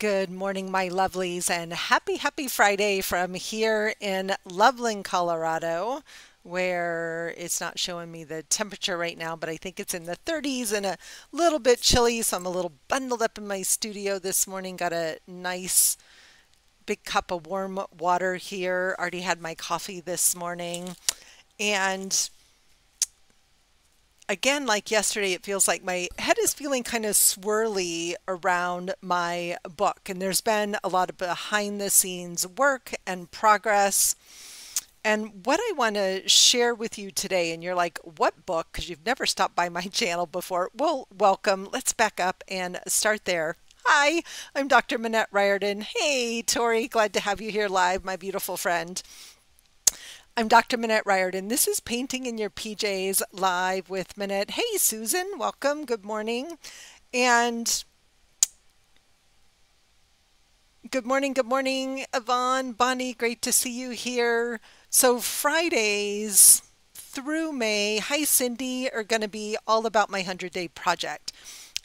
Good morning, my lovelies, and happy Friday from here in Loveland, Colorado, where it's not showing me the temperature right now, but I think it's in the 30s and a little bit chilly, so I'm a little bundled up in my studio this morning. Got a nice big cup of warm water here. Already had my coffee this morning. And again, like yesterday, it feels like my head is feeling kind of swirly around my book. And there's been a lot of behind the scenes work and progress. And what I want to share with you today, and you're like, what book? Because you've never stopped by my channel before. Well, welcome. Let's back up and start there. Hi, I'm Dr. Minette Riordan. Hey, Tori, glad to have you here live, my beautiful friend. I'm Dr. Minette Riordan. This is Painting in Your PJs live with Minette. Hey, Susan, welcome. Good morning. And good morning, Yvonne, Bonnie, great to see you here. So Fridays through May, hi, Cindy, are going to be all about my 100-day project.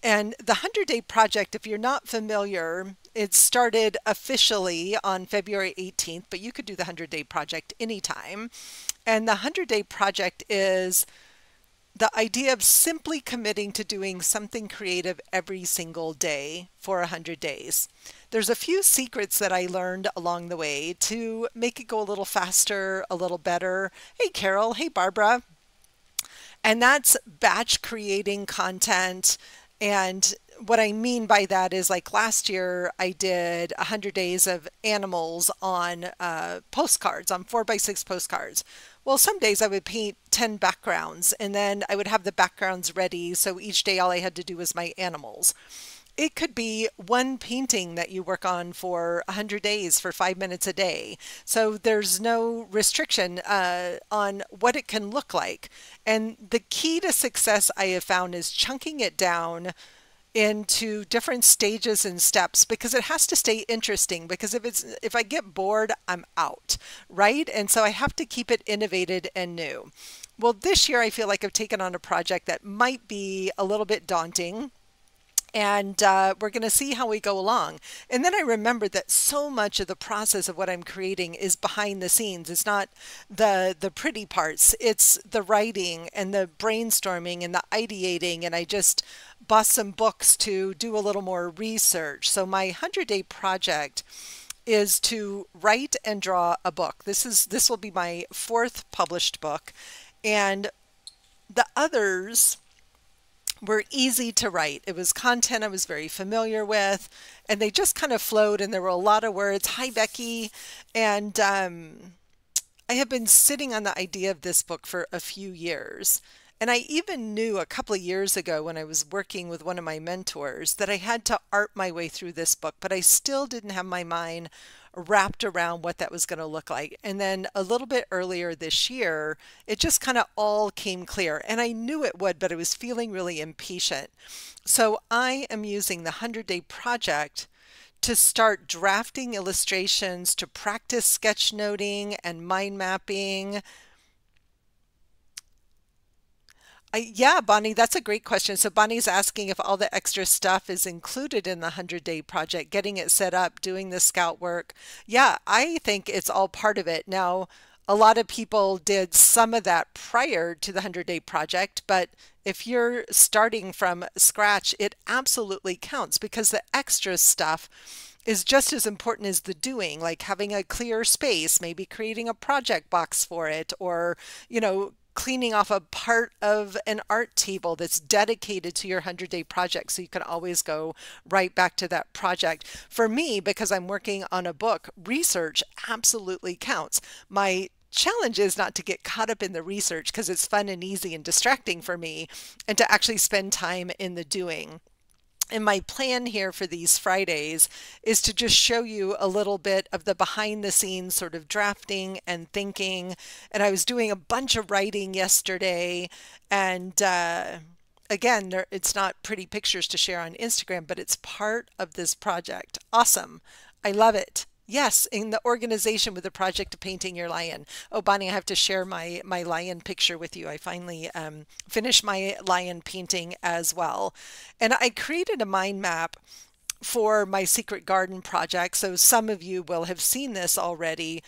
And the 100-day project, if you're not familiar, it started officially on February 18th, but you could do the 100-day project anytime. And the 100-day project is the idea of simply committing to doing something creative every single day for 100 days. There's a few secrets that I learned along the way to make it go a little faster, a little better. Hey, Carol. Hey, Barbara. And that's batch creating content. And what I mean by that is, like, last year I did 100 days of animals on postcards, on 4x6 postcards. Well, some days I would paint 10 backgrounds and then I would have the backgrounds ready. So each day all I had to do was my animals. It could be one painting that you work on for 100 days for 5 minutes a day. So there's no restriction on what it can look like. And the key to success I have found is chunking it down into different stages and steps, because it has to stay interesting, because if I get bored, I'm out, right? And so I have to keep it innovated and new. Well, this year I feel like I've taken on a project that might be a little bit daunting, and we're going to see how we go along. And then I remembered that so much of the process of what I'm creating is behind the scenes. It's not the pretty parts. It's the writing and the brainstorming and the ideating. And I just bought some books to do a little more research. So my 100-day project is to write and draw a book. This will be my 4th published book. And the others were easy to write. It was content I was very familiar with, and they just kind of flowed, and there were a lot of words. Hi, Becky. And I have been sitting on the idea of this book for a few years. And I even knew a couple of years ago when I was working with one of my mentors that I had to art my way through this book, but I still didn't have my mind wrapped around what that was going to look like. And then a little bit earlier this year, it just kind of all came clear, and I knew it would, but I was feeling really impatient. So I am using the 100-day project to start drafting illustrations, to practice sketchnoting and mind mapping. Yeah, Bonnie, that's a great question. So Bonnie's asking if all the extra stuff is included in the 100-day project, getting it set up, doing the scout work. Yeah, I think it's all part of it. Now, a lot of people did some of that prior to the 100-day project, but if you're starting from scratch, it absolutely counts, because the extra stuff is just as important as the doing, like having a clear space, maybe creating a project box for it, or, you know, cleaning off a part of an art table that's dedicated to your 100-day project, so you can always go right back to that project. For me, because I'm working on a book, research absolutely counts. My challenge is not to get caught up in the research, because it's fun and easy and distracting for me, and to actually spend time in the doing. And my plan here for these Fridays is to just show you a little bit of the behind the scenes sort of drafting and thinking. And I was doing a bunch of writing yesterday. And again, it's not pretty pictures to share on Instagram, but it's part of this project. Awesome. I love it. Yes, in the organization with the project of painting your lion. Oh, Bonnie, I have to share my lion picture with you. I finally finished my lion painting as well. And I created a mind map for my Secret Garden project. So some of you will have seen this already.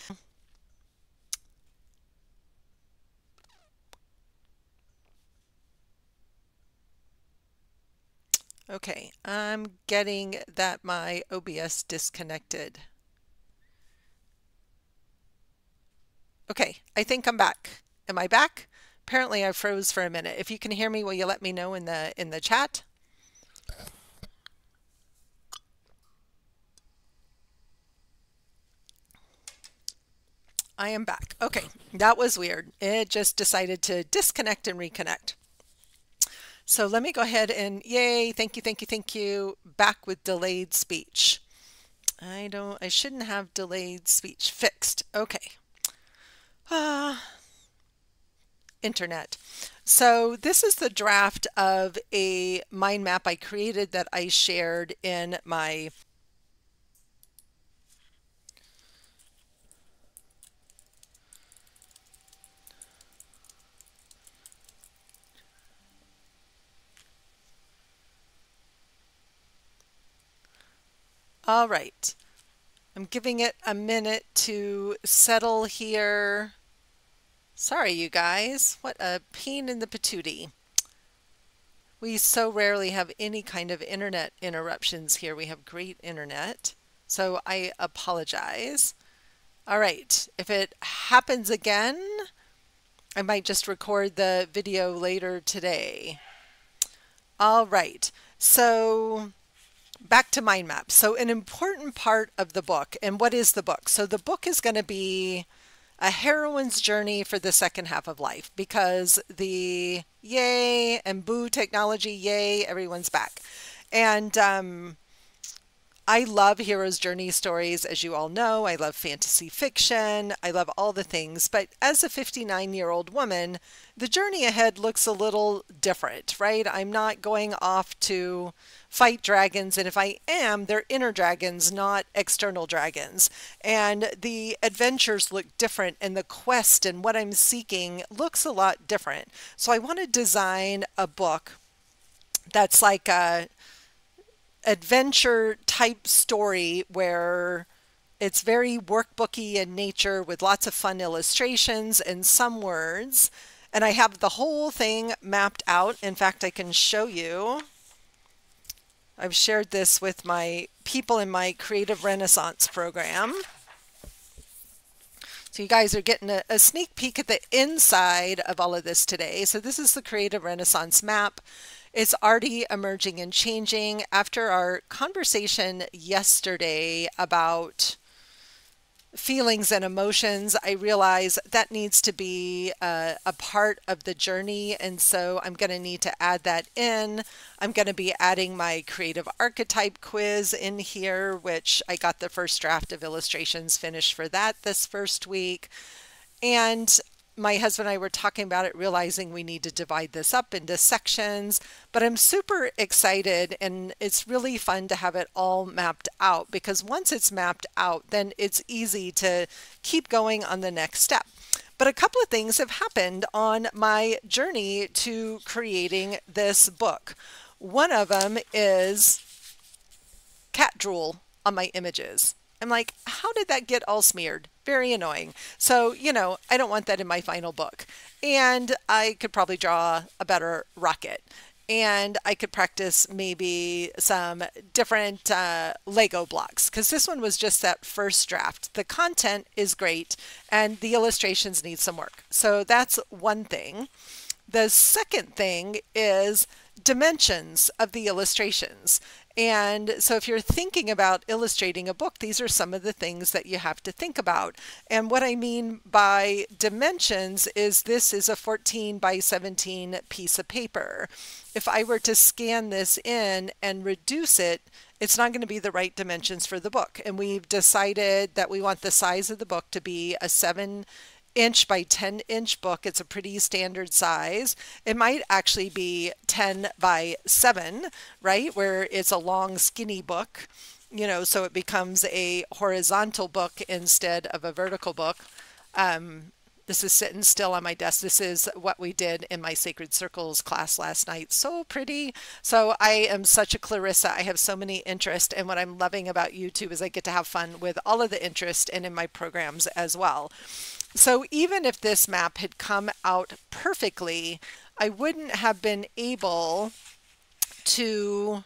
Okay, I'm getting that my OBS disconnected. Okay, I think I'm back. Am I back? Apparently I froze for a minute. If you can hear me, will you let me know in the chat? I am back. Okay, that was weird. It just decided to disconnect and reconnect. So let me go ahead and yay, thank you, thank you, thank you. Back with delayed speech. I shouldn't have delayed speech fixed. Okay. Internet. So this is the draft of a mind map I created that I shared in my All right, I'm giving it a minute to settle here. Sorry, you guys, what a pain in the patootie. We so rarely have any kind of internet interruptions here. We have great internet, so I apologize. All right, if it happens again, I might just record the video later today. All right, so back to mind maps. So an important part of the book, and what is the book? So the book is going to be a heroine's journey for the second half of life, because the yay and boo technology, yay, everyone's back. And I love hero's journey stories, as you all know. I love fantasy fiction. I love all the things. But as a 59-year-old woman, the journey ahead looks a little different, right? I'm not going off to fight dragons. And if I am, they're inner dragons, not external dragons. And the adventures look different. And the quest and what I'm seeking looks a lot different. So I want to design a book that's like a adventure type story where it's very workbooky in nature with lots of fun illustrations and some words. And I have the whole thing mapped out. In fact, I can show you. I've shared this with my people in my Creative Renaissance program. So you guys are getting a sneak peek at the inside of all of this today. So this is the Creative Renaissance map. It's already emerging and changing. After our conversation yesterday about feelings and emotions, I realize that needs to be a part of the journey. And so I'm going to need to add that in. I'm going to be adding my creative archetype quiz in here, which I got the first draft of illustrations finished for that this first week. And my husband and I were talking about it, realizing we need to divide this up into sections, but I'm super excited and it's really fun to have it all mapped out, because once it's mapped out, then it's easy to keep going on the next step. But a couple of things have happened on my journey to creating this book. One of them is cat drool on my images. I'm like, how did that get all smeared? Very annoying. So, you know, I don't want that in my final book. And I could probably draw a better rocket. And I could practice maybe some different Lego blocks, because this one was just that first draft. The content is great and the illustrations need some work. So that's one thing. The second thing is dimensions of the illustrations. And so if you're thinking about illustrating a book, these are some of the things that you have to think about. And what I mean by dimensions is this is a 14 by 17 piece of paper. If I were to scan this in and reduce it, it's not going to be the right dimensions for the book. And we've decided that we want the size of the book to be a 7-inch by 10-inch book. It's a pretty standard size. It might actually be 10 by 7, right? Where it's a long, skinny book, you know, so it becomes a horizontal book instead of a vertical book. This is sitting still on my desk. This is what we did in my Sacred Circles class last night. So pretty. So I am such a Clarissa. I have so many interests. And what I'm loving about YouTube is I get to have fun with all of the interest and in my programs as well. So even if this map had come out perfectly, I wouldn't have been able to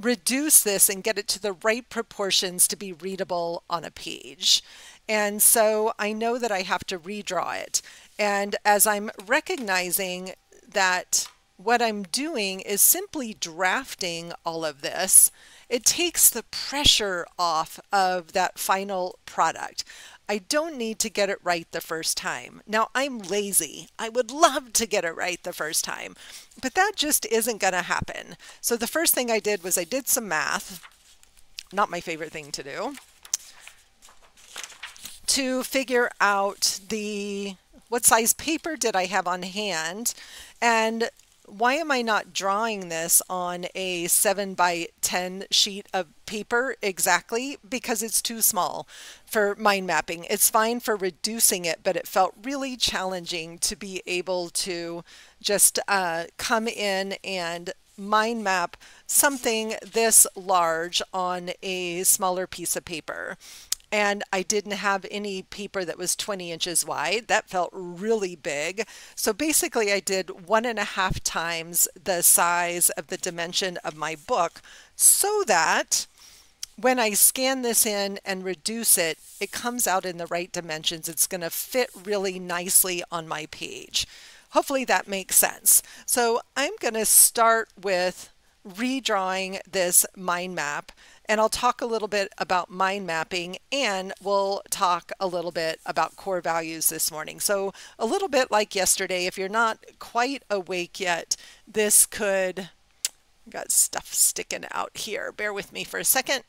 reduce this and get it to the right proportions to be readable on a page. And so I know that I have to redraw it. And as I'm recognizing that what I'm doing is simply drafting all of this, it takes the pressure off of that final product. I don't need to get it right the first time. Now, I'm lazy. I would love to get it right the first time, but that just isn't going to happen. So the first thing I did was I did some math, not my favorite thing to do, to figure out what size paper did I have on hand, and why am I not drawing this on a 7 by 10 sheet of paper exactly? Because it's too small for mind mapping. It's fine for reducing it, but it felt really challenging to be able to just come in and mind map something this large on a smaller piece of paper. And I didn't have any paper that was 20 inches wide. That felt really big. So basically I did 1.5 times the size of the dimension of my book so that when I scan this in and reduce it, it comes out in the right dimensions. It's going to fit really nicely on my page. Hopefully that makes sense. So I'm going to start with redrawing this mind map. And I'll talk a little bit about mind mapping, and we'll talk a little bit about core values this morning. So a little bit like yesterday, if you're not quite awake yet, this could, I've got stuff sticking out here. Bear with me for a second.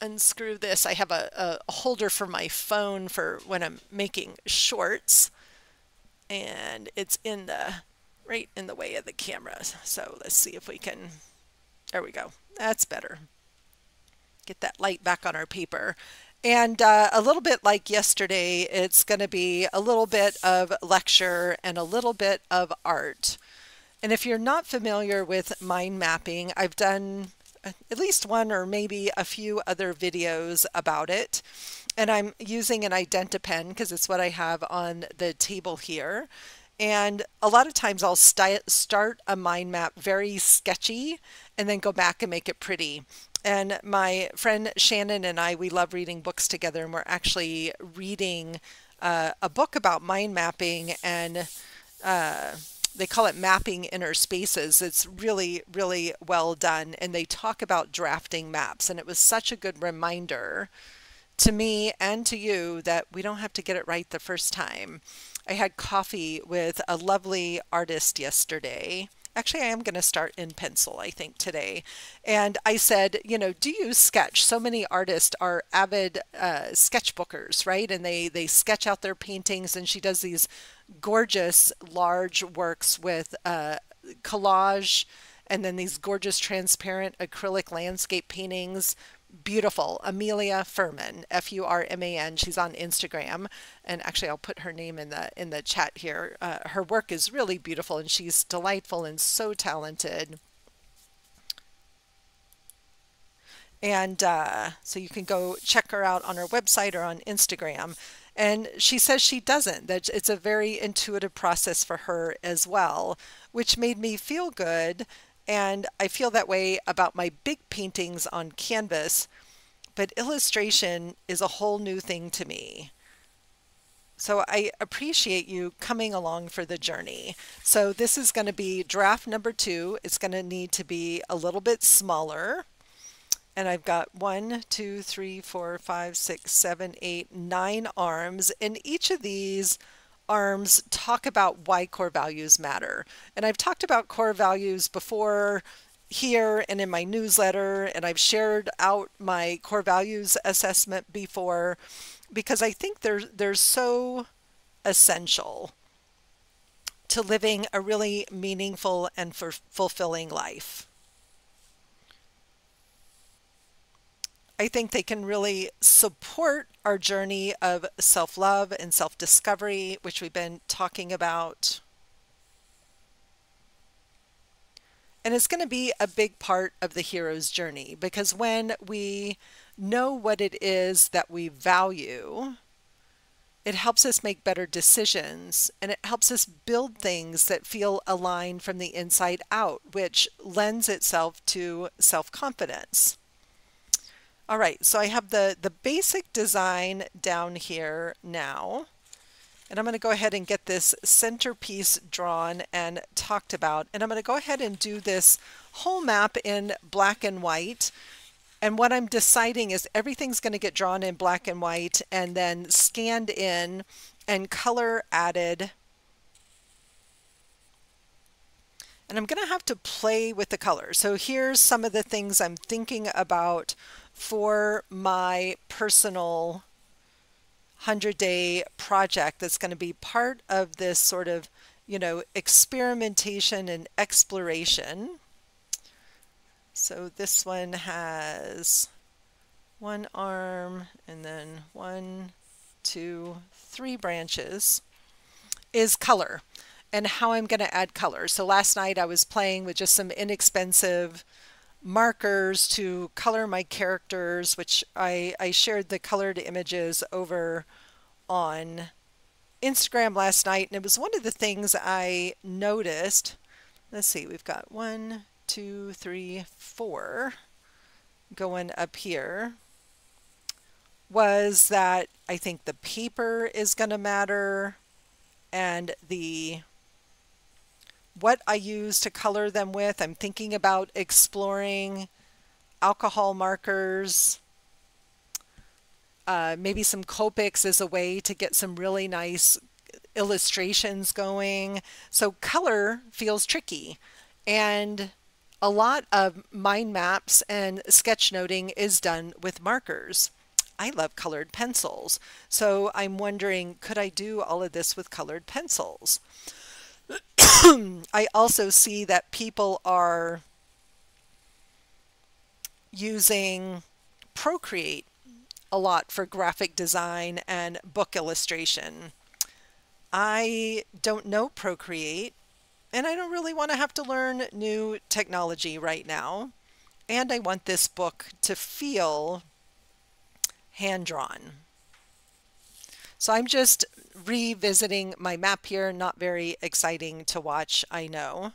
Unscrew this. I have a holder for my phone for when I'm making shorts, and it's in the right in the way of the camera. So let's see if we can, there we go. That's better. Get that light back on our paper. And a little bit like yesterday, it's going to be a little bit of lecture and a little bit of art. And if you're not familiar with mind mapping, I've done at least one or maybe a few other videos about it. And I'm using an Identipen because it's what I have on the table here. And a lot of times I'll start a mind map very sketchy and then go back and make it pretty. And my friend Shannon and I, we love reading books together, and we're actually reading a book about mind mapping, and they call it Mapping Inner Spaces. It's really, really well done, and they talk about drafting maps, and it was such a good reminder to me and to you that we don't have to get it right the first time. I had coffee with a lovely artist yesterday. Actually, I am going to start in pencil, I think, today. And I said, you know, do you sketch? So many artists are avid sketchbookers, right? And they sketch out their paintings, and she does these gorgeous large works with collage and then these gorgeous transparent acrylic landscape paintings. Beautiful. Amelia Furman, F-U-R-M-A-N. She's on Instagram, and actually I'll put her name in the chat here. Her work is really beautiful, and she's delightful and so talented. And so you can go check her out on her website or on Instagram. And she says she doesn't, that it's a very intuitive process for her as well, which made me feel good. And I feel that way about my big paintings on canvas, but illustration is a whole new thing to me. So I appreciate you coming along for the journey. So this is going to be draft number 2. It's going to need to be a little bit smaller. And I've got 1, 2, 3, 4, 5, 6, 7, 8, 9 arms, and each of these arms talk about why core values matter. And I've talked about core values before here and in my newsletter, and I've shared out my core values assessment before, because I think they're so essential to living a really meaningful and fulfilling life. I think they can really support our journey of self-love and self-discovery, which we've been talking about. And it's going to be a big part of the hero's journey, because when we know what it is that we value, it helps us make better decisions, and it helps us build things that feel aligned from the inside out, which lends itself to self-confidence. All right, so I have the basic design down here now, and I'm going to go ahead and get this centerpiece drawn and talked about. And I'm going to go ahead and do this whole map in black and white. And what I'm deciding is everything's going to get drawn in black and white and then scanned in and color added. And I'm going to have to play with the color. So here's some of the things I'm thinking about for my personal 100-day project that's going to be part of this sort of, you know, experimentation and exploration. So this one has one arm and then 1, 2, 3 branches is color and how I'm going to add color. So last night I was playing with just some inexpensive markers to color my characters, which I shared the colored images over on Instagram last night. And it was one of the things I noticed. Let's see, we've got 1, 2, 3, 4 going up here, was that I think the paper is going to matter, and the what I use to color them with. I'm thinking about exploring alcohol markers. Maybe some Copics is a way to get some really nice illustrations going. So color feels tricky. And a lot of mind maps and sketchnoting is done with markers. I love colored pencils. So I'm wondering, could I do all of this with colored pencils? I also see that people are using Procreate a lot for graphic design and book illustration. I don't know Procreate, and I don't really want to have to learn new technology right now. And I want this book to feel hand-drawn. So I'm just revisiting my map here. Not very exciting to watch, I know.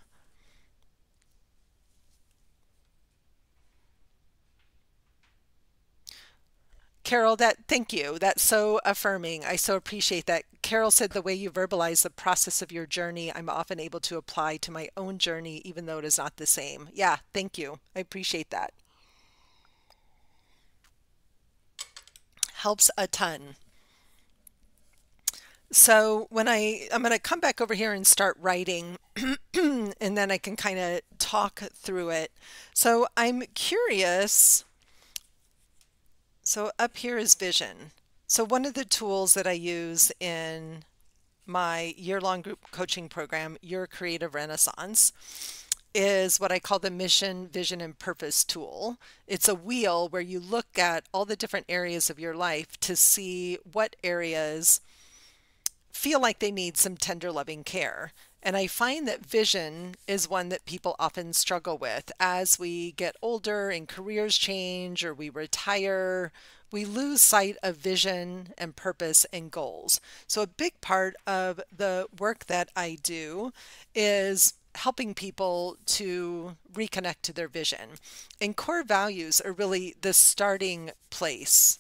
Carol, thank you. That's so affirming. I so appreciate that. Carol said the way you verbalize the process of your journey, I'm often able to apply to my own journey, even though it is not the same. Yeah, thank you. I appreciate that. Helps a ton. So when I'm going to come back over here and start writing, and then I can kind of talk through it. So I'm curious. So up here is vision. So one of the tools that I use in my year-long group coaching program, Your Creative Renaissance, is what I call the mission, vision, and purpose tool. It's a wheel where you look at all the different areas of your life to see what areas feel like they need some tender, loving care. And I find that vision is one that people often struggle with. As we get older and careers change or we retire, we lose sight of vision and purpose and goals. So a big part of the work that I do is helping people to reconnect to their vision. And core values are really the starting place.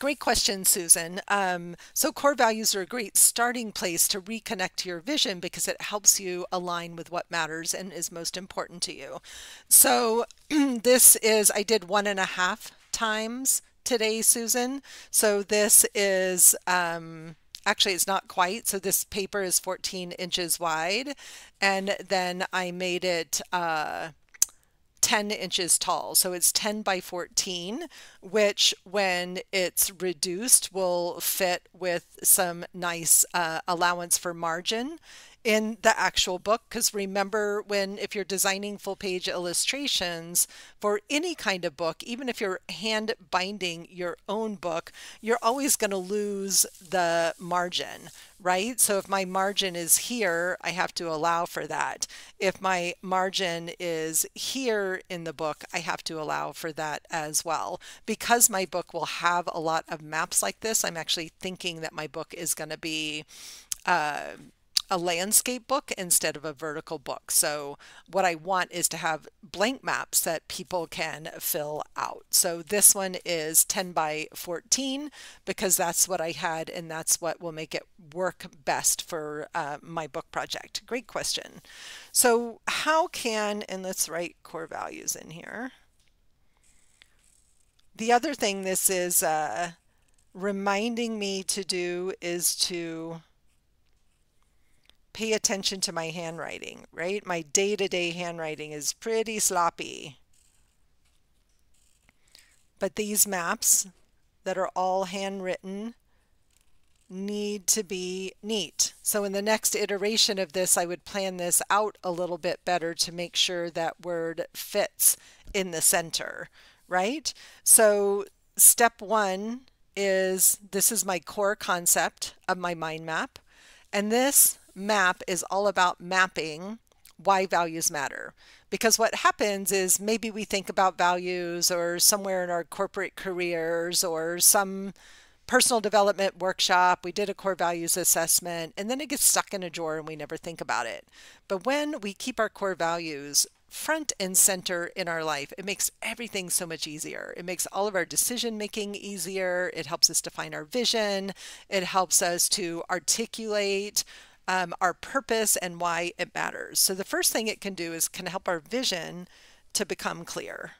Great question, Susan. So core values are a great starting place to reconnect to your vision because it helps you align with what matters and is most important to you. So this is, I did 1.5 times today, Susan. So this is, actually it's not quite. So this paper is 14 inches wide, and then I made it 10 inches tall. So it's 10 by 14, which when it's reduced will fit with some nice allowance for margin in the actual book, because remember, when if you're designing full page illustrations for any kind of book, even if you're hand binding your own book, you're always going to lose the margin, right? So if my margin is here, I have to allow for that. If my margin is here in the book, I have to allow for that as well. Because my book will have a lot of maps like this, I'm actually thinking that my book is going to be a landscape book instead of a vertical book. So what I want is to have blank maps that people can fill out. So this one is 10 by 14 because that's what I had and that's what will make it work best for my book project. Great question. So how can, and let's write core values in here. The other thing this is reminding me to do is to pay attention to my handwriting, right? My day-to-day handwriting is pretty sloppy. But these maps that are all handwritten need to be neat. So in the next iteration of this, I would plan this out a little bit better to make sure that word fits in the center, right? So step one is, this is my core concept of my mind map. And this map is all about mapping why values matter. Because what happens is maybe we think about values or somewhere in our corporate careers or some personal development workshop, we did a core values assessment, and then it gets stuck in a drawer and we never think about it. But when we keep our core values front and center in our life, it makes everything so much easier. It makes all of our decision making easier. It helps us define our vision. It helps us to articulate our purpose and why it matters. So the first thing it can do is can help our vision to become clear.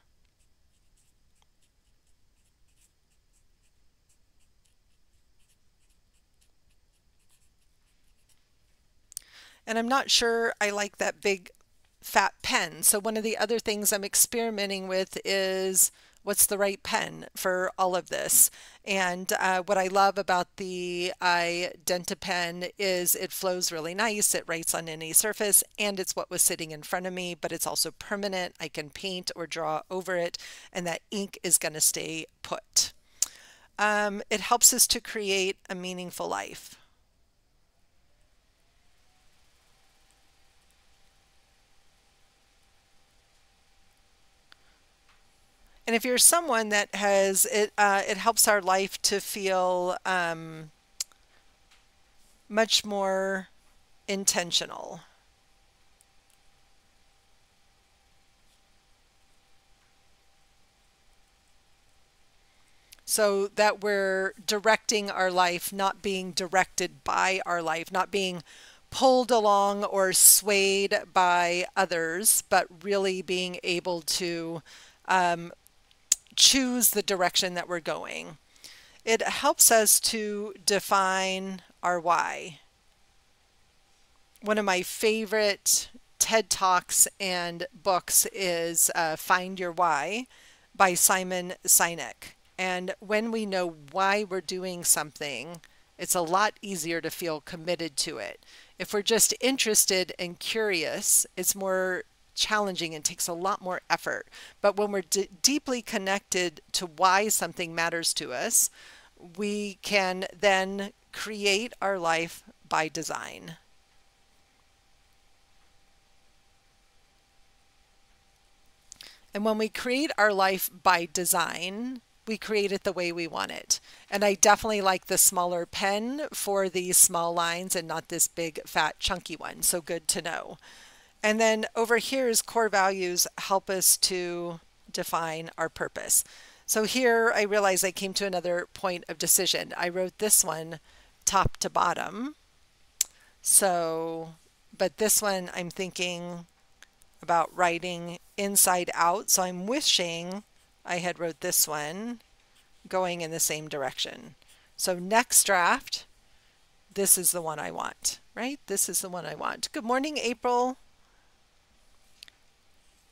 And I'm not sure I like that big fat pen. So one of the other things I'm experimenting with is what's the right pen for all of this. And what I love about the Identipen is it flows really nice, it writes on any surface, and it's what was sitting in front of me, but it's also permanent. I can paint or draw over it, and that ink is going to stay put. It helps us to create a meaningful life. And if you're someone that has, it helps our life to feel much more intentional. So that we're directing our life, not being directed by our life, not being pulled along or swayed by others, but really being able to choose the direction that we're going. It helps us to define our why. One of my favorite TED Talks and books is Find Your Why by Simon Sinek. And when we know why we're doing something, it's a lot easier to feel committed to it. If we're just interested and curious, it's more challenging and takes a lot more effort. But when we're deeply connected to why something matters to us, we can then create our life by design. And when we create our life by design, we create it the way we want it. And I definitely like the smaller pen for these small lines and not this big, fat, chunky one. So good to know. And then over here is core values help us to define our purpose. So here I realize I came to another point of decision. I wrote this one top to bottom. So, but this one I'm thinking about writing inside out. So I'm wishing I had wrote this one going in the same direction. So next draft, this is the one I want, right? This is the one I want. Good morning, April.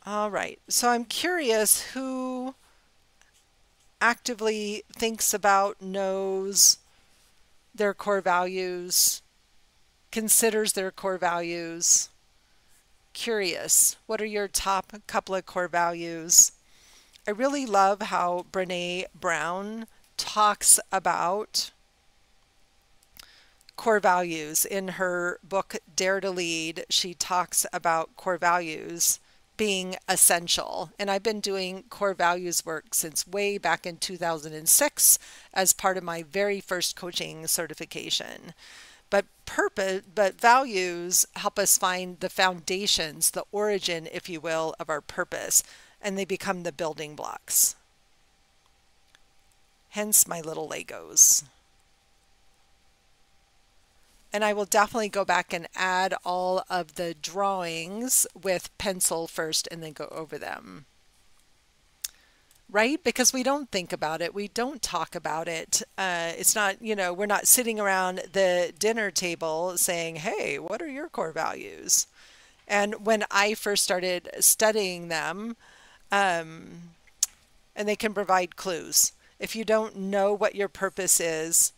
All right, so I'm curious who actively thinks about, knows their core values, considers their core values. Curious, what are your top couple of core values? I really love how Brené Brown talks about core values. In her book, Dare to Lead, she talks about core values being essential. And I've been doing core values work since way back in 2006 as part of my very first coaching certification. But values help us find the foundations, the origin, if you will, of our purpose, and they become the building blocks. Hence my little Legos. And I will definitely go back and add all of the drawings with pencil first and then go over them. Right? Because we don't think about it. We don't talk about it. It's not, you know, we're not sitting around the dinner table saying, hey, what are your core values? And when I first started studying them, and they can provide clues. If you don't know what your purpose is,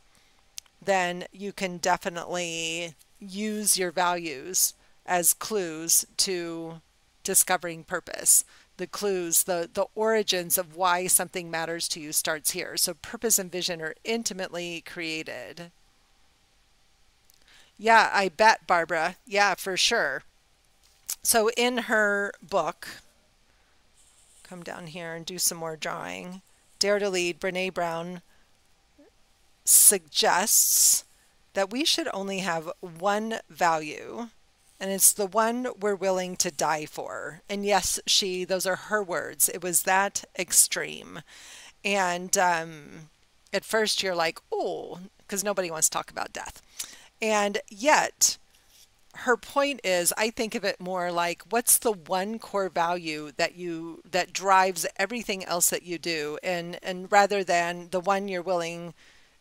then you can definitely use your values as clues to discovering purpose. The clues, the origins of why something matters to you starts here. So purpose and vision are intimately created. Yeah, I bet, Barbara. Yeah, for sure. So in her book, come down here and do some more drawing. Dare to Lead, Brené Brown suggests that we should only have one value, and it's the one we're willing to die for. And yes, those are her words. It was that extreme. And at first you're like, oh, because nobody wants to talk about death. And yet her point is, I think of it more like, what's the one core value that drives everything else that you do? And rather than the one you're willing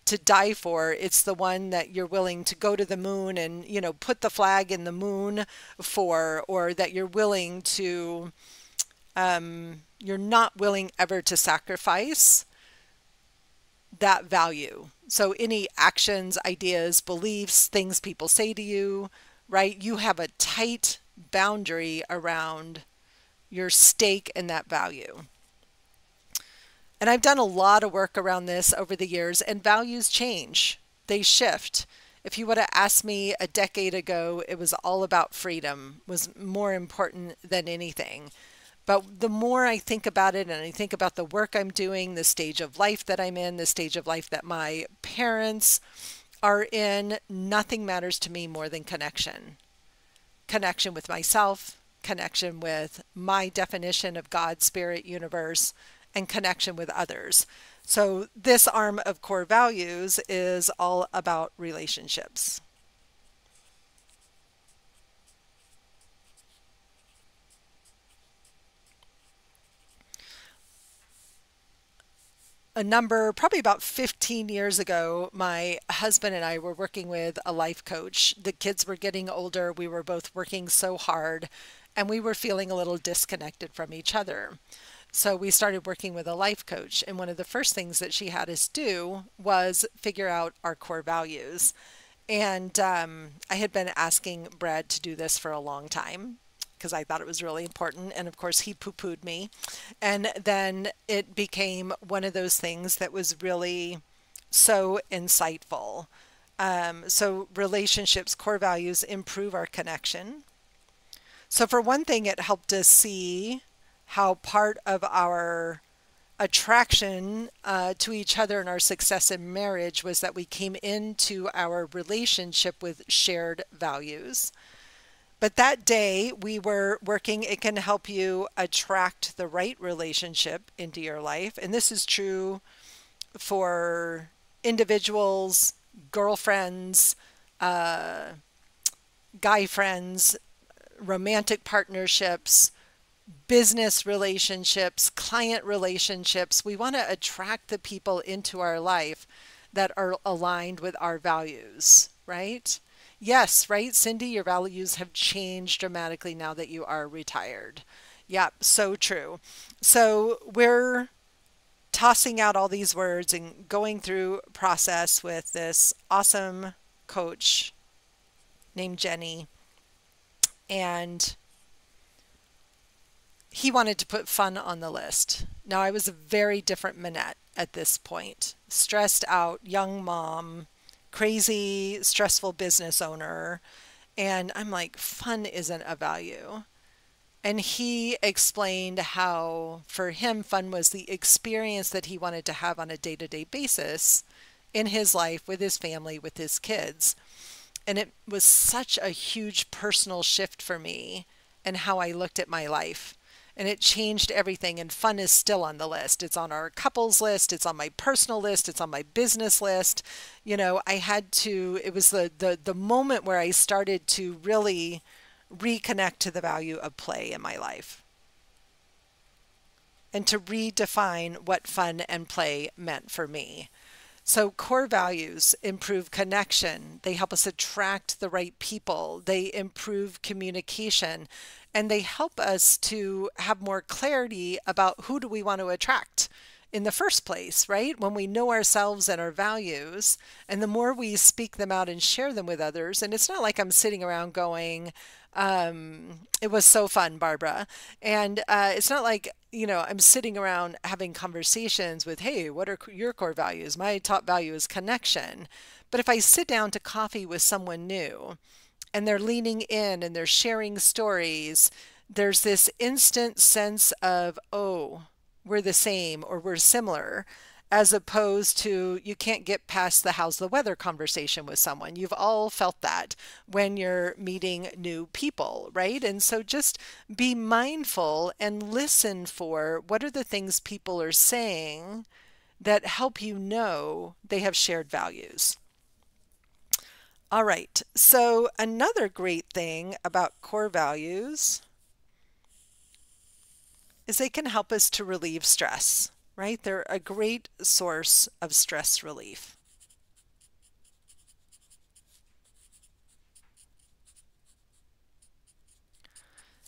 to die for, it's the one that you're willing to go to the moon and, you know, put the flag in the moon for, or that you're willing to, you're not willing ever to sacrifice that value. So any actions, ideas, beliefs, things people say to you, right? You have a tight boundary around your stake in that value. And I've done a lot of work around this over the years, and values change. They shift. If you would have asked me a decade ago, it was all about freedom, was more important than anything. But the more I think about it, and I think about the work I'm doing, the stage of life that I'm in, the stage of life that my parents are in, nothing matters to me more than connection. Connection with myself, connection with my definition of God, spirit, universe, and connection with others. So this arm of core values is all about relationships. A number, probably about 15 years ago, my husband and I were working with a life coach. The kids were getting older. We were both working so hard, and we were feeling a little disconnected from each other. So we started working with a life coach, and one of the first things that she had us do was figure out our core values. And I had been asking Brad to do this for a long time because I thought it was really important. And of course, he poo-pooed me. And then it became one of those things that was really so insightful. So relationships, core values improve our connection. So for one thing, it helped us see how part of our attraction to each other and our success in marriage was that we came into our relationship with shared values. But that day we were working, it can help you attract the right relationship into your life. And this is true for individuals, girlfriends, guy friends, romantic partnerships, business relationships, client relationships. We want to attract the people into our life that are aligned with our values, right? Yes, right, Cindy, your values have changed dramatically now that you are retired. Yeah, so true. So we're tossing out all these words and going through process with this awesome coach named Jenny, and he wanted to put fun on the list. Now, I was a very different Minette at this point. Stressed out, young mom, crazy, stressful business owner. And I'm like, fun isn't a value. And he explained how, for him, fun was the experience that he wanted to have on a day-to-day basis in his life, with his family, with his kids. And it was such a huge personal shift for me and how I looked at my life. And it changed everything, and fun is still on the list. It's on our couples list, it's on my personal list, it's on my business list. You know, I had to, it was the moment where I started to really reconnect to the value of play in my life and to redefine what fun and play meant for me. So core values improve connection. They help us attract the right people. They improve communication, and they help us to have more clarity about who do we want to attract in the first place, right? When we know ourselves and our values, and the more we speak them out and share them with others, and it's not like I'm sitting around going, it was so fun, Barbara. And it's not like, you know, I'm sitting around having conversations with, hey, what are your core values? My top value is connection. But if I sit down to coffee with someone new and they're leaning in and they're sharing stories, there's this instant sense of, oh, we're the same or we're similar, as opposed to you can't get past the how's the weather conversation with someone. You've all felt that when you're meeting new people, right? And so just be mindful and listen for what are the things people are saying that help you know they have shared values. All right, so another great thing about core values is they can help us to relieve stress, right? They're a great source of stress relief.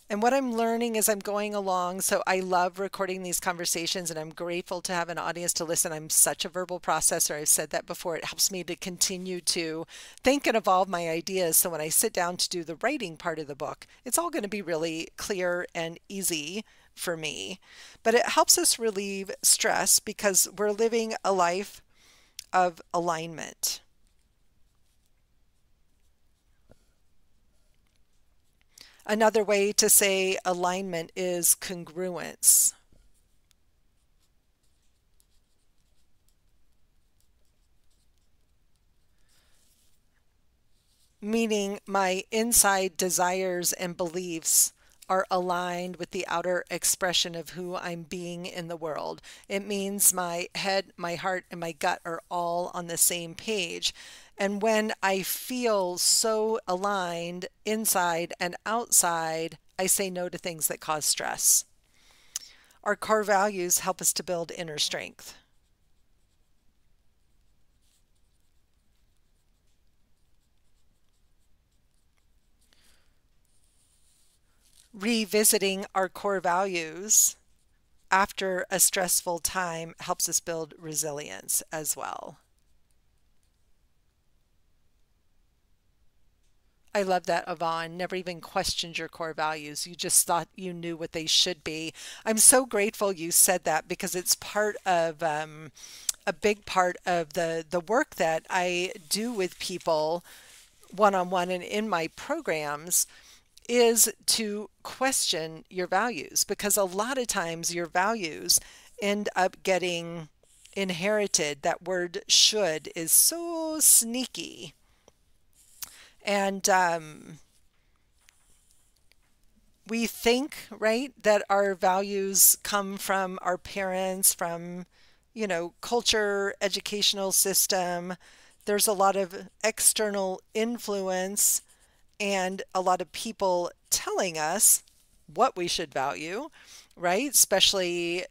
And what I'm learning as I'm going along, so I love recording these conversations and I'm grateful to have an audience to listen. I'm such a verbal processor. I've said that before. It helps me to continue to think and evolve my ideas. So when I sit down to do the writing part of the book, it's all going to be really clear and easy for me, but it helps us relieve stress because we're living a life of alignment. Another way to say alignment is congruence. Meaning my inside desires and beliefs are aligned with the outer expression of who I'm being in the world. It means my head, my heart, and my gut are all on the same page. And when I feel so aligned inside and outside, I say no to things that cause stress. Our core values help us to build inner strength. Revisiting our core values after a stressful time helps us build resilience as well. I love that, Yvonne. Never even questioned your core values. You just thought you knew what they should be. I'm so grateful you said that because it's part of a big part of the work that I do with people one-on-one and in my programs, is to question your values, because a lot of times your values end up getting inherited. That word should is so sneaky. And we think, right, that our values come from our parents, from, you know, culture, educational system. There's a lot of external influence and a lot of people telling us what we should value, right? Especially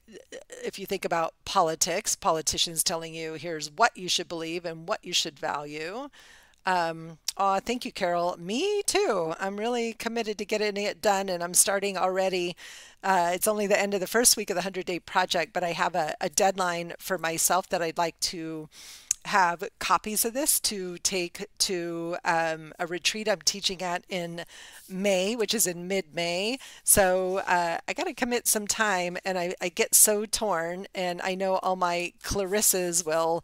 if you think about politics, politicians telling you, here's what you should believe and what you should value. Oh, thank you, Carol. Me too. I'm really committed to getting it done, and I'm starting already. It's only the end of the first week of the 100-day project, but I have a deadline for myself that I'd like to have copies of this to take to a retreat I'm teaching at in May, which is in mid-May. So I got to commit some time, and I get so torn, and I know all my Clarissas will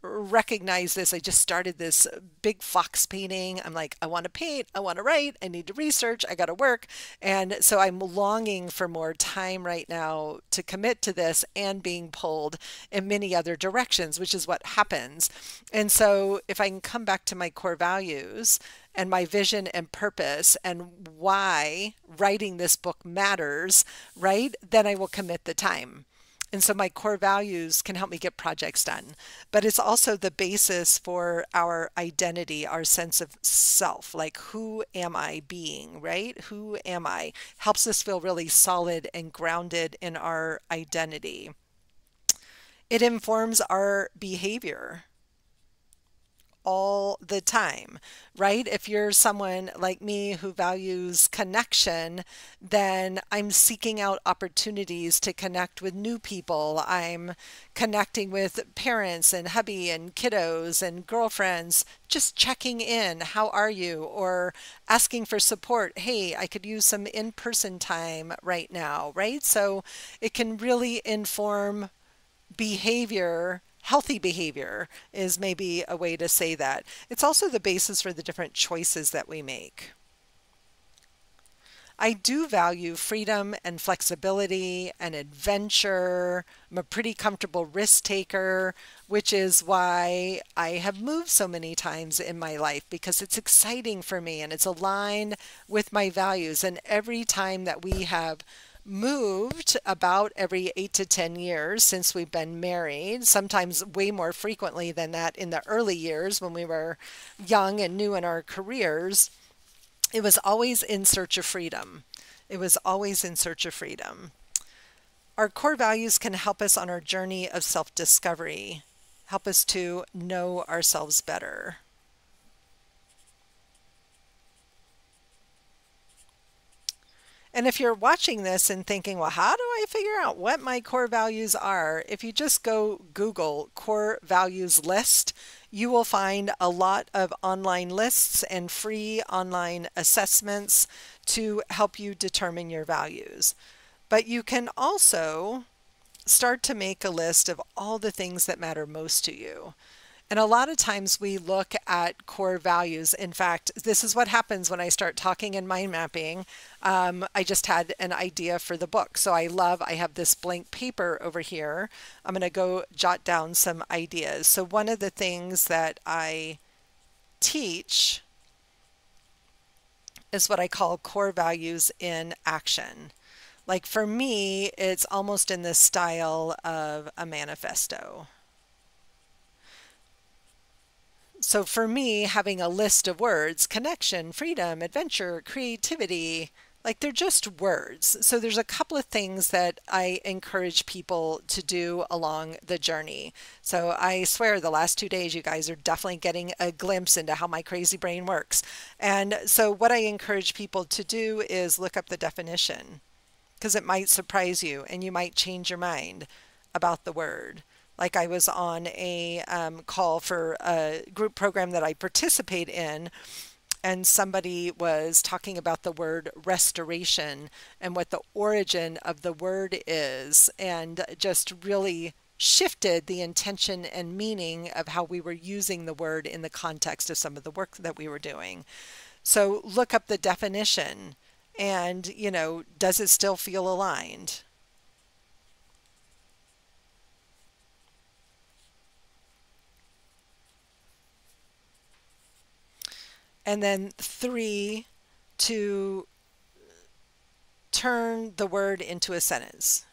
recognize this. I just started this big fox painting. I'm like, I want to paint, I want to write, I need to research, I got to work. And so I'm longing for more time right now to commit to this and being pulled in many other directions, which is what happens. And so if I can come back to my core values and my vision and purpose and why writing this book matters, right, then I will commit the time. And so my core values can help me get projects done, but it's also the basis for our identity, our sense of self, like who am I being, right? Who am I? Helps us feel really solid and grounded in our identity. It informs our behavior all the time, right? If you're someone like me who values connection, then I'm seeking out opportunities to connect with new people. I'm connecting with parents and hubby and kiddos and girlfriends, just checking in, how are you? Or asking for support. Hey, I could use some in-person time right now, right? So it can really inform behavior. Healthy behavior is maybe a way to say that. It's also the basis for the different choices that we make. I do value freedom and flexibility and adventure. I'm a pretty comfortable risk taker, which is why I have moved so many times in my life, because it's exciting for me and it's aligned with my values. And every time that we have moved, about every 8 to 10 years since we've been married, sometimes way more frequently than that in the early years when we were young and new in our careers, it was always in search of freedom. It was always in search of freedom. Our core values can help us on our journey of self-discovery, help us to know ourselves better. And if you're watching this and thinking, well, how do I figure out what my core values are? If you just go Google core values list, you will find a lot of online lists and free online assessments to help you determine your values. But you can also start to make a list of all the things that matter most to you. And a lot of times we look at core values. In fact, this is what happens when I start talking and mind mapping. I just had an idea for the book. So I have this blank paper over here. I'm going to go jot down some ideas. So one of the things that I teach is what I call core values in action. Like for me, it's almost in the style of a manifesto. So for me, having a list of words, connection, freedom, adventure, creativity, like they're just words. So there's a couple of things that I encourage people to do along the journey. So I swear the last 2 days, you guys are definitely getting a glimpse into how my crazy brain works. And so what I encourage people to do is look up the definition, because it might surprise you and you might change your mind about the word. Like I was on a call for a group program that I participate in, and somebody was talking about the word restoration and what the origin of the word is, and just really shifted the intention and meaning of how we were using the word in the context of some of the work that we were doing. So look up the definition and, you know, does it still feel aligned? And then 3, to turn the word into a sentence.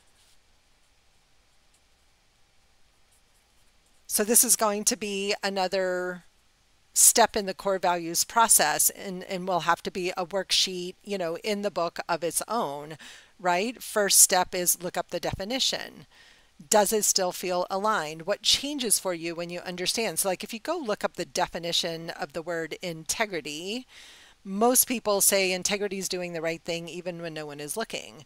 So this is going to be another step in the core values process, and will have to be a worksheet, you know, in the book of its own, right? First step is look up the definition. Does it still feel aligned? What changes for you when you understand? So like if you go look up the definition of the word integrity, most people say integrity is doing the right thing even when no one is looking.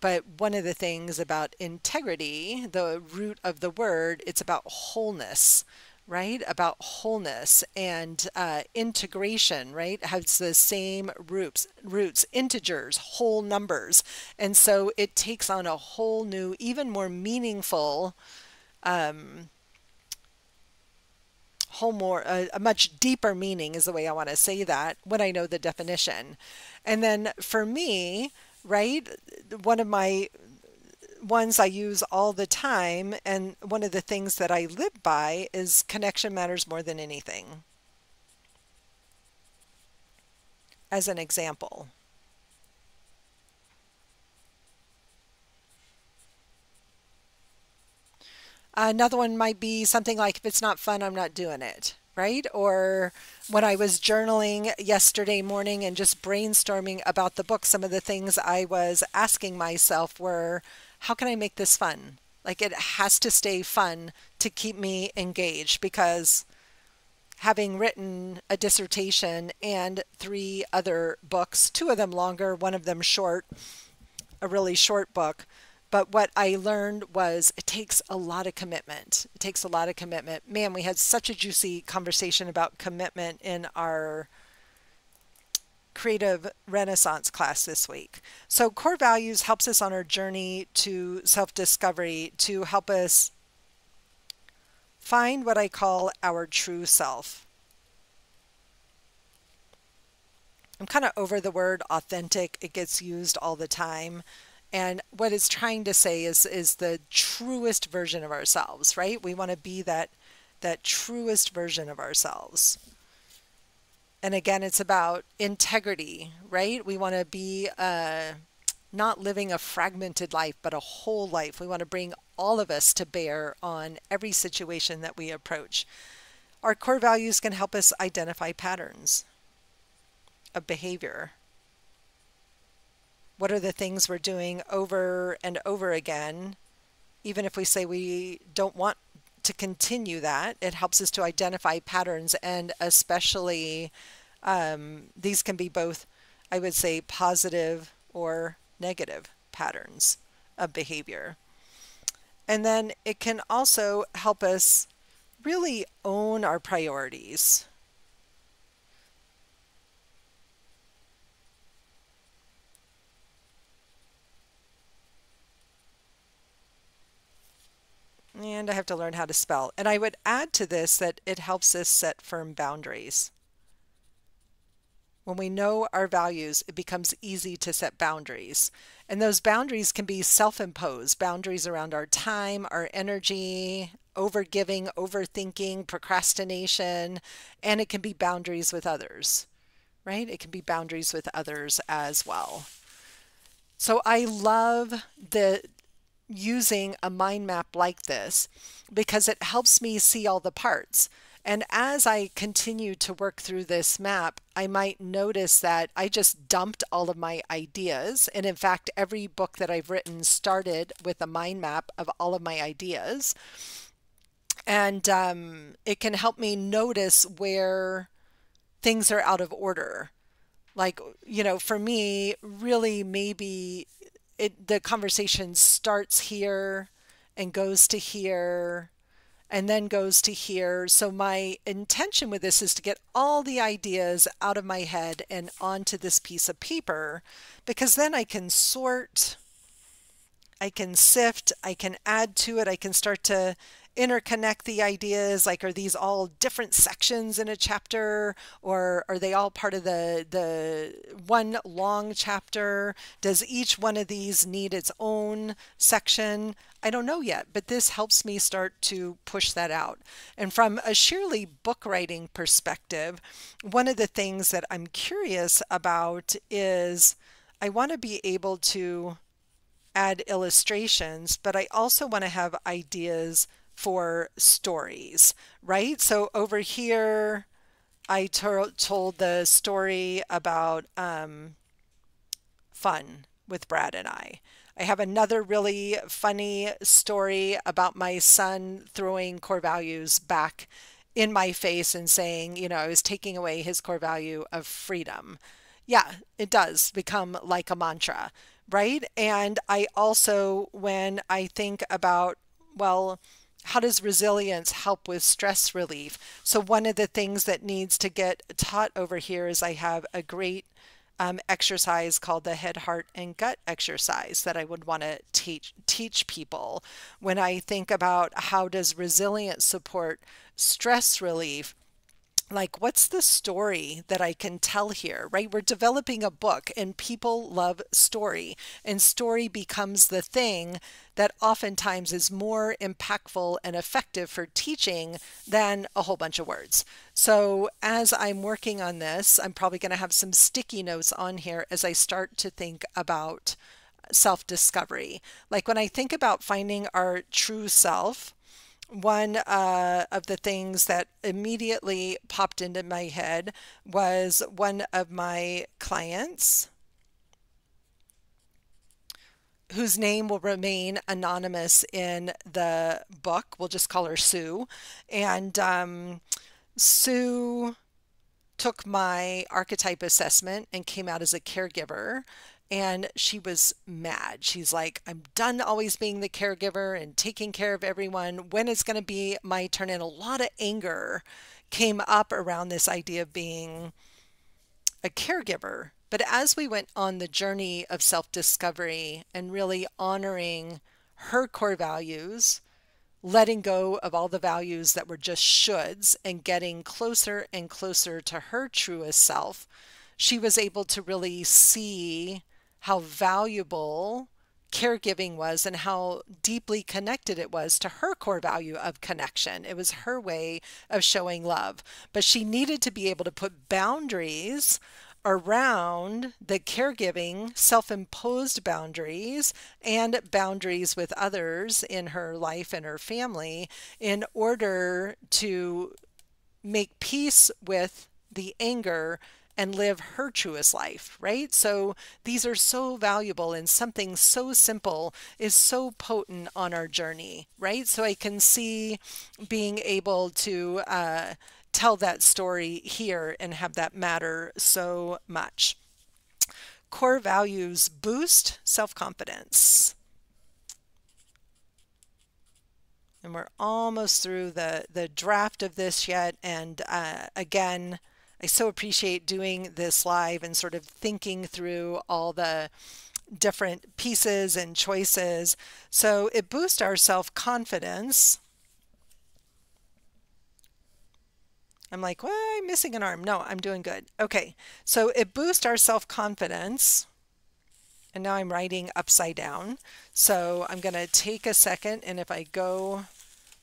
But one of the things about integrity, the root of the word, it's about wholeness, right? About wholeness and integration, right? Has the same roots, integers, whole numbers. And so it takes on a whole new, even more meaningful, a much deeper meaning is the way I want to say that when I know the definition. And then for me, right, one of my ones I use all the time, and one of the things that I live by, is connection matters more than anything. As an example. Another one might be something like, if it's not fun, I'm not doing it, right? Or when I was journaling yesterday morning and just brainstorming about the book, some of the things I was asking myself were, how can I make this fun? Like, it has to stay fun to keep me engaged, because having written a dissertation and 3 other books, 2 of them longer, 1 of them short, a really short book, but what I learned was it takes a lot of commitment. It takes a lot of commitment. Man, we had such a juicy conversation about commitment in our Creative Renaissance class this week. So core values helps us on our journey to self-discovery, to help us find what I call our true self. I'm kind of over the word authentic. It gets used all the time. And what it's trying to say is the truest version of ourselves, right? We want to be that truest version of ourselves. And again, it's about integrity, right? We want to be not living a fragmented life, but a whole life. We want to bring all of us to bear on every situation that we approach. Our core values can help us identify patterns of behavior. What are the things we're doing over and over again? Even if we say we don't want to continue that, it helps us to identify patterns. And especially, these can be both, I would say, positive or negative patterns of behavior. And then it can also help us really own our priorities. And I have to learn how to spell. And I would add to this that it helps us set firm boundaries. When we know our values, it becomes easy to set boundaries. And those boundaries can be self-imposed, boundaries around our time, our energy, overgiving, overthinking, procrastination, and it can be boundaries with others, right? It can be boundaries with others as well. So I love the using a mind map like this, because it helps me see all the parts. And as I continue to work through this map, I might notice that I just dumped all of my ideas. And in fact, every book that I've written started with a mind map of all of my ideas. And it can help me notice where things are out of order. Like, you know, for me, really maybe the conversation starts here and goes to here and then goes to here. So my intention with this is to get all the ideas out of my head and onto this piece of paper, because then I can sort, I can sift, I can add to it, I can start to interconnect the ideas, like, are these all different sections in a chapter, or are they all part of the one long chapter? Does each one of these need its own section? I don't know yet, but this helps me start to push that out. And from a sheerly book writing perspective, one of the things that I'm curious about is I want to be able to add illustrations, but I also want to have ideas for stories, right? So over here, I told the story about fun with Brad and I. I have another really funny story about my son throwing core values back in my face and saying, you know, I was taking away his core value of freedom. Yeah, it does become like a mantra, right? And I also, when I think about, well, How does resilience help with stress relief? So one of the things that needs to get taught over here is I have a great exercise called the head, heart, and gut exercise that I would want to teach people. When I think about how does resilience support stress relief, like what's the story that I can tell here, right? We're developing a book and people love story, and story becomes the thing that oftentimes is more impactful and effective for teaching than a whole bunch of words. So as I'm working on this, I'm probably going to have some sticky notes on here as I start to think about self-discovery. Like when I think about finding our true self, one of the things that immediately popped into my head was one of my clients whose name will remain anonymous in the book. We'll just call her Sue. And Sue took my archetype assessment and came out as a caregiver. And she was mad. She's like, I'm done always being the caregiver and taking care of everyone. When is going to be my turn? And a lot of anger came up around this idea of being a caregiver. But as we went on the journey of self-discovery and really honoring her core values, letting go of all the values that were just shoulds and getting closer and closer to her truest self, she was able to really see how valuable caregiving was and how deeply connected it was to her core value of connection. It was her way of showing love, but she needed to be able to put boundaries around the caregiving, self-imposed boundaries and boundaries with others in her life and her family in order to make peace with the anger and live her truest life, right? So these are so valuable, and something so simple is so potent on our journey, right? So I can see being able to tell that story here and have that matter so much. Core values boost self-confidence. And we're almost through the draft of this yet. And again, I so appreciate doing this live and sort of thinking through all the different pieces and choices. So it boosts our self-confidence. I'm like, well, I'm missing an arm. No, I'm doing good. Okay, so it boosts our self-confidence. And now I'm writing upside down. So I'm going to take a second, and if I go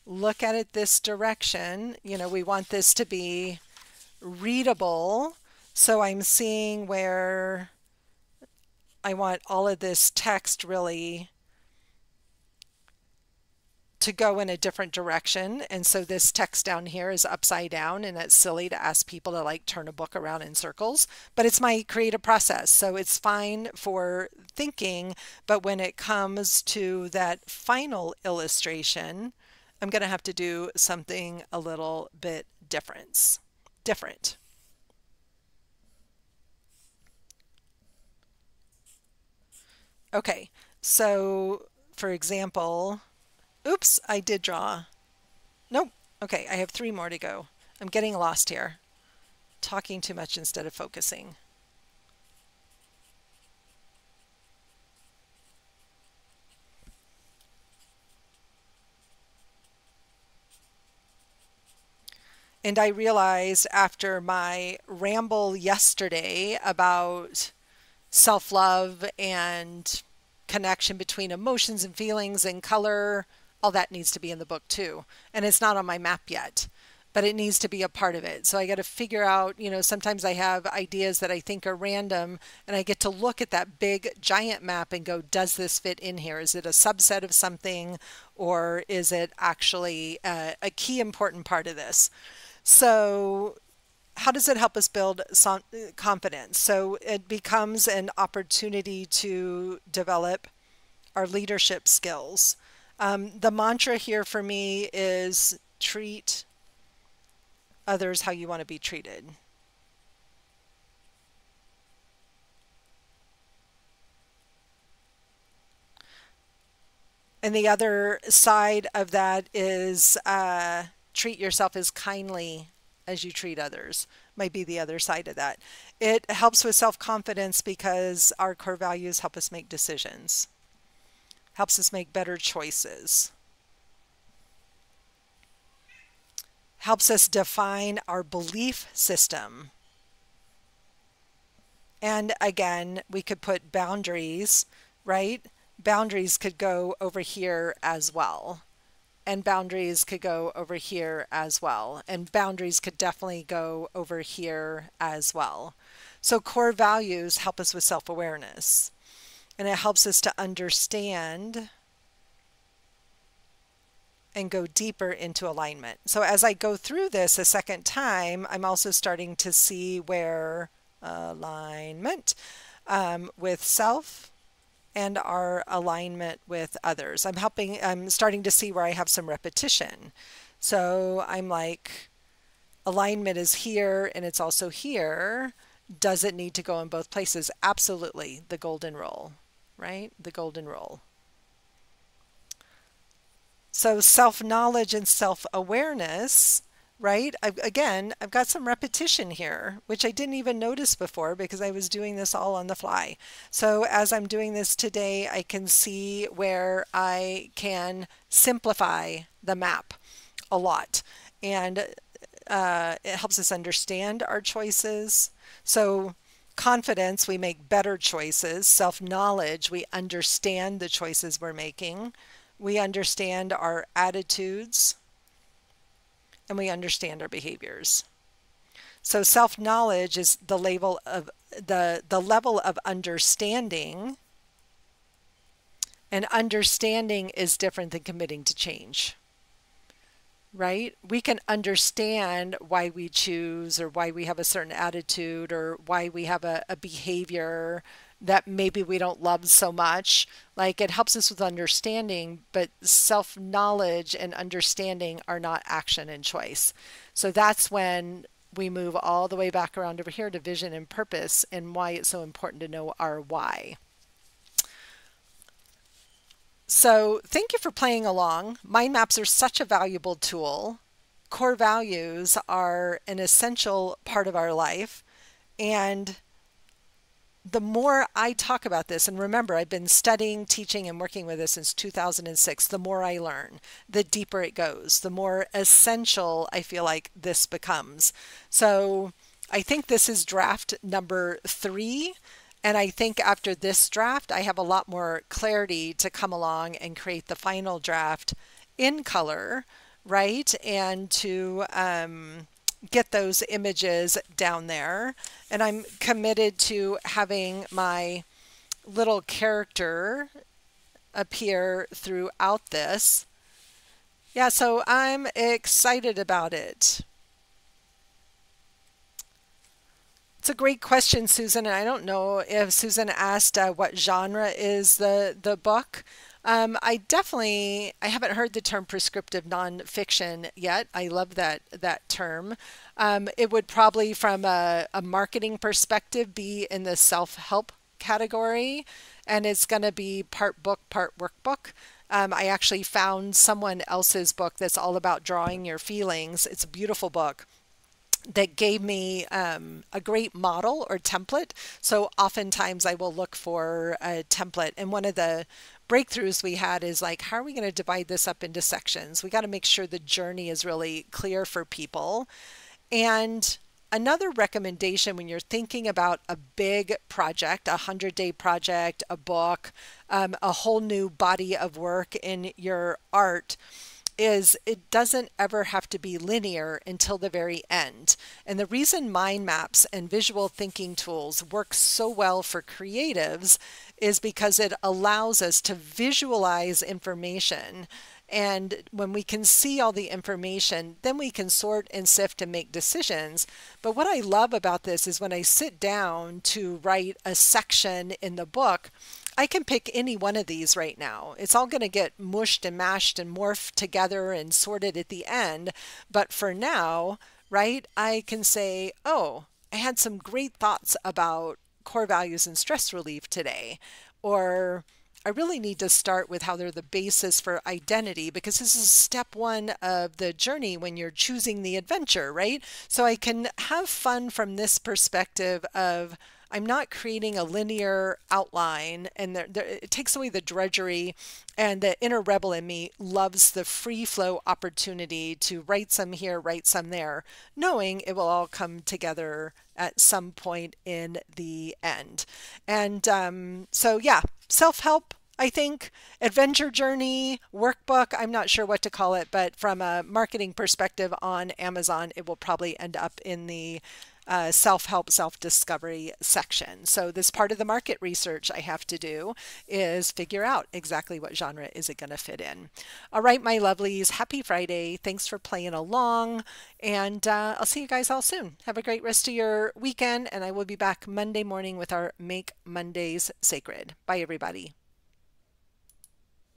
look at it this direction, you know, we want this to be readable. So I'm seeing where I want all of this text really to go in a different direction. And so this text down here is upside down, and it's silly to ask people to like turn a book around in circles, but it's my creative process. So it's fine for thinking, but when it comes to that final illustration, I'm going to have to do something a little bit different. Okay, so for example, oops, I did draw. Nope. Okay, I have three more to go. I'm getting lost here. Talking too much instead of focusing. And I realized after my ramble yesterday about self-love and connection between emotions and feelings and color, all that needs to be in the book too. And it's not on my map yet, but it needs to be a part of it. So I got to figure out, you know, sometimes I have ideas that I think are random, and I get to look at that big giant map and go, does this fit in here? Is it a subset of something, or is it actually a key important part of this? So how does it help us build confidence? So it becomes an opportunity to develop our leadership skills. The mantra here for me is treat others how you want to be treated. And the other side of that is treat yourself as kindly as you treat others, might be the other side of that. It helps with self-confidence because our core values help us make decisions, helps us make better choices, helps us define our belief system. And again, we could put boundaries, right? Boundaries could go over here as well. And boundaries could go over here as well. And boundaries could definitely go over here as well. So core values help us with self-awareness. And it helps us to understand and go deeper into alignment. So as I go through this a second time, I'm also starting to see where alignment with self and our alignment with others. I'm starting to see where I have some repetition. So I'm like, alignment is here and it's also here. Does it need to go in both places? Absolutely. The golden rule, right? The golden rule. So self-knowledge and self-awareness, right? I've got some repetition here, which I didn't even notice before because I was doing this all on the fly. So as I'm doing this today, I can see where I can simplify the map a lot. And it helps us understand our choices. So confidence, we make better choices. Self-knowledge, we understand the choices we're making. We understand our attitudes, and we understand our behaviors. So self-knowledge is the level of understanding, and understanding is different than committing to change, right? We can understand why we choose or why we have a certain attitude or why we have a behavior that maybe we don't love so much. Like, it helps us with understanding, but self-knowledge and understanding are not action and choice. So that's when we move all the way back around over here to vision and purpose and why it's so important to know our why. So thank you for playing along. Mind maps are such a valuable tool. Core values are an essential part of our life. And the more I talk about this, and remember, I've been studying, teaching, and working with this since 2006, the more I learn, the deeper it goes, the more essential I feel like this becomes. So I think this is draft number 3. And I think after this draft, I have a lot more clarity to come along and create the final draft in color, right? And to get those images down there. And I'm committed to having my little character appear throughout this. Yeah, so I'm excited about it. It's a great question, Susan. And I don't know if Susan asked what genre is the book. I haven't heard the term prescriptive nonfiction yet. I love that term. It would probably, from a marketing perspective, be in the self-help category, and it's going to be part book, part workbook. I actually found someone else's book that's all about drawing your feelings. It's a beautiful book that gave me a great model or template. So oftentimes I will look for a template. And one of the breakthroughs we had is like, how are we going to divide this up into sections? We got to make sure the journey is really clear for people. And another recommendation when you're thinking about a big project, a 100-day project, a book, a whole new body of work in your art, is it doesn't ever have to be linear until the very end. And the reason mind maps and visual thinking tools work so well for creatives is because it allows us to visualize information. And when we can see all the information, then we can sort and sift and make decisions. But what I love about this is when I sit down to write a section in the book, I can pick any one of these right now. It's all going to get mushed and mashed and morphed together and sorted at the end. But for now, right, I can say, oh, I had some great thoughts about core values and stress relief today, or I really need to start with how they're the basis for identity, because this is step one of the journey when you're choosing the adventure, right? So I can have fun from this perspective of I'm not creating a linear outline, and it takes away the drudgery, and the inner rebel in me loves the free flow opportunity to write some here, write some there, knowing it will all come together at some point in the end. And so yeah, self-help, I think, adventure journey, workbook, I'm not sure what to call it, but from a marketing perspective on Amazon, it will probably end up in the self-help, self-discovery section. So this part of the market research I have to do is figure out exactly what genre is it going to fit in. All right, my lovelies, happy Friday. Thanks for playing along, and I'll see you guys all soon. Have a great rest of your weekend, and I will be back Monday morning with our Make Mondays Sacred. Bye, everybody.